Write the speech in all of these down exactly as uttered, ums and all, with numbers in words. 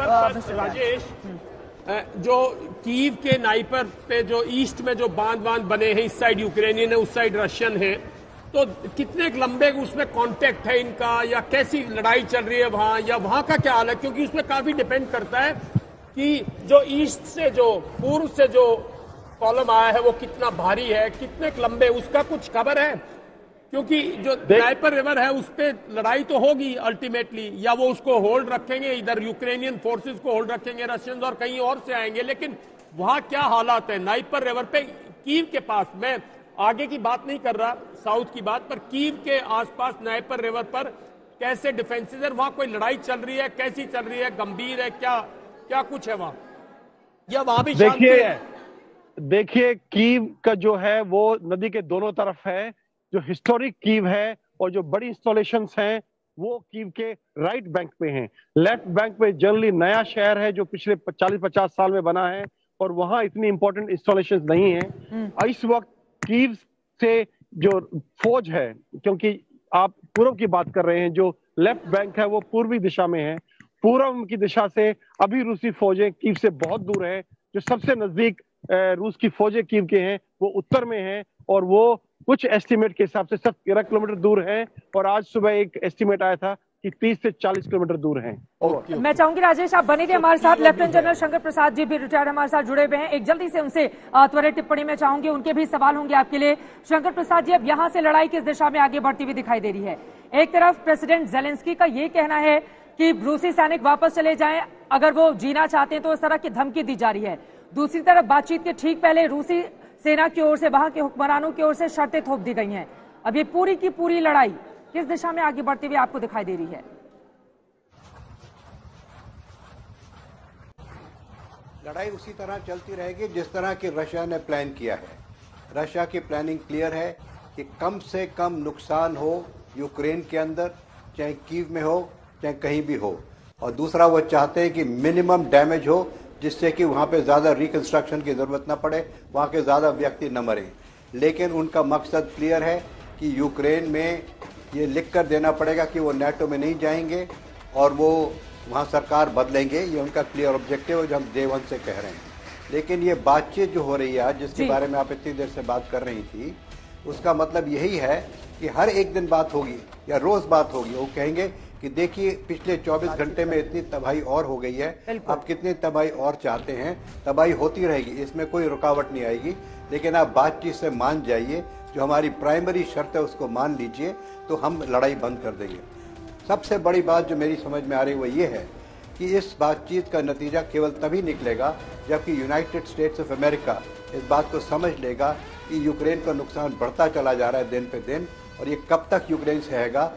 राजेश, जो कीव के नाइपर पे जो ईस्ट में जो बांध बांध बने हैं, इस साइड यूक्रेनियन है, उस साइड रशियन है, तो कितने लंबे उसमें कांटेक्ट है इनका, या कैसी लड़ाई चल रही है वहां, या वहां का क्या हाल है? क्योंकि उसमें काफी डिपेंड करता है कि जो ईस्ट से, जो पूर्व से जो कॉलम आया है वो कितना भारी है, कितने लंबे, उसका कुछ खबर है? क्योंकि जो नाइपर रिवर है उस पर लड़ाई तो होगी अल्टीमेटली, या वो उसको होल्ड रखेंगे, इधर यूक्रेनियन फोर्सेस को होल्ड रखेंगे रशियंस और कहीं और से आएंगे, लेकिन वहां क्या हालात है नाइपर रिवर पे कीव के पास? मैं आगे की बात नहीं कर रहा, साउथ की बात, पर कीव के आसपास नाइपर रिवर पर कैसे डिफेंसेस है, वहां कोई लड़ाई चल रही है, कैसी चल रही है, गंभीर है, क्या क्या कुछ है वहां, या वहां भी शांति है? देखिए, कीव का जो है वो नदी के दोनों तरफ है, जो हिस्टोरिक कीव है और जो बड़ी इंस्टॉलेशंस हैं वो कीव के राइट बैंक पे हैं। लेफ्ट बैंक पे जनरली नया शहर है जो पिछले चालीस पचास साल में बना है और वहां इतनी इंपॉर्टेंट इंस्टॉलेशंस नहीं है। इस वक्त कीव से जो फौज है, क्योंकि आप पूर्व की बात कर रहे हैं, जो लेफ्ट बैंक है वो पूर्वी दिशा में है, पूर्व की दिशा से अभी रूसी फौजें कीव से बहुत दूर है। जो सबसे नजदीक रूस की फौजें कीव के हैं वो उत्तर में है और वो कुछ एस्टीमेट के हिसाब से सब तेरह किलोमीटर दूर है, और आज सुबह एक एस्टीमेट आया था कि तीस से चालीस किलोमीटर दूर है। okay, okay. मैं चाहूंगी राजेश आप बने थे हमारे साथ, लेफ्टिनेंट जनरल शंकर प्रसाद जी भी रिटायर्ड हमारे साथ जुड़े हुए हैं, एक जल्दी से उनसे त्वरित टिप्पणी में चाहूंगी, उनके भी सवाल होंगे आपके लिए। शंकर प्रसाद जी, अब यहाँ से लड़ाई किस दिशा में आगे बढ़ती हुई दिखाई दे रही है? एक तरफ प्रेसिडेंट ज़ेलेंस्की का ये कहना है कि रूसी सैनिक वापस चले जाएं अगर वो जीना चाहते हैं, तो इस तरह की धमकी दी जा रही है। दूसरी तरफ बातचीत के ठीक पहले रूसी सेना की ओर से, वहां के हुक्मरानों की ओर से शर्तें थोप दी गई हैं। अब ये पूरी की पूरी लड़ाई किस दिशा में आगे बढ़ती हुई आपको दिखाई दे रही है? लड़ाई उसी तरह चलती रहेगी जिस तरह की रशिया ने प्लान किया है। रशिया की प्लानिंग क्लियर है कि कम से कम नुकसान हो यूक्रेन के अंदर, चाहे कीव में हो चाहे कहीं भी हो, और दूसरा वो चाहते हैं कि मिनिमम डैमेज हो जिससे कि वहाँ पे ज़्यादा रिकन्स्ट्रक्शन की ज़रूरत ना पड़े, वहाँ के ज़्यादा व्यक्ति न मरे। लेकिन उनका मकसद क्लियर है कि यूक्रेन में ये लिख कर देना पड़ेगा कि वो नाटो में नहीं जाएंगे और वो वहाँ सरकार बदलेंगे, ये उनका क्लियर ऑब्जेक्टिव है जो हम डे वन से कह रहे हैं। लेकिन ये बातचीत जो हो रही है आज, जिसके बारे में आप इतनी देर से बात कर रही थी, उसका मतलब यही है कि हर एक दिन बात होगी या रोज़ बात होगी। वो कहेंगे कि देखिए पिछले चौबीस घंटे में इतनी तबाही और हो गई है, आप कितनी तबाही और चाहते हैं? तबाही होती रहेगी, इसमें कोई रुकावट नहीं आएगी, लेकिन आप बातचीत से मान जाइए, जो हमारी प्राइमरी शर्त है उसको मान लीजिए, तो हम लड़ाई बंद कर देंगे। सबसे बड़ी बात जो मेरी समझ में आ रही है वो ये है कि इस बातचीत का नतीजा केवल तभी निकलेगा जबकि यूनाइटेड स्टेट्स ऑफ अमेरिका इस बात को समझ लेगा कि यूक्रेन का नुकसान बढ़ता चला जा रहा है दिन पे दिन, और ये कब तक यूक्रेन सहेगा।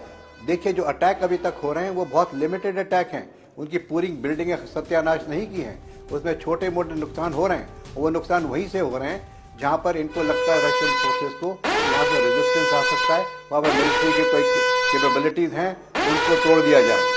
देखिए, जो अटैक अभी तक हो रहे हैं वो बहुत लिमिटेड अटैक हैं, उनकी पूरी बिल्डिंगें सत्यानाश नहीं की हैं, उसमें छोटे मोटे नुकसान हो रहे हैं, वो नुकसान वहीं से हो रहे हैं जहां पर इनको लगता है रशियन फोर्सेस को यहाँ से रेजिस्टेंस आ सकता है, वहाँ पर मिलिट्री की कोई कैपेबिलिटीज हैं, उनको तोड़ दिया जाए।